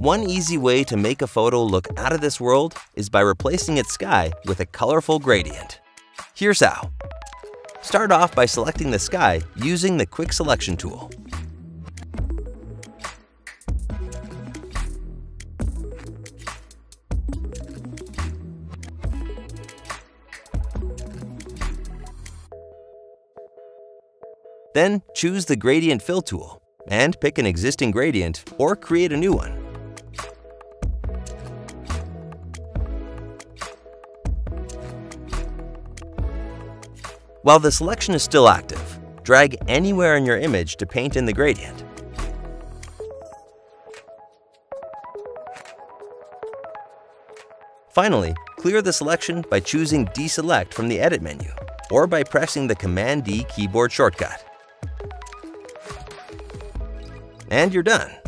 One easy way to make a photo look out of this world is by replacing its sky with a colorful gradient. Here's how. Start off by selecting the sky using the Quick Selection tool. Then choose the Gradient Fill tool and pick an existing gradient or create a new one. While the selection is still active, drag anywhere in your image to paint in the gradient. Finally, clear the selection by choosing Deselect from the Edit menu, or by pressing the Command-D keyboard shortcut. And you're done.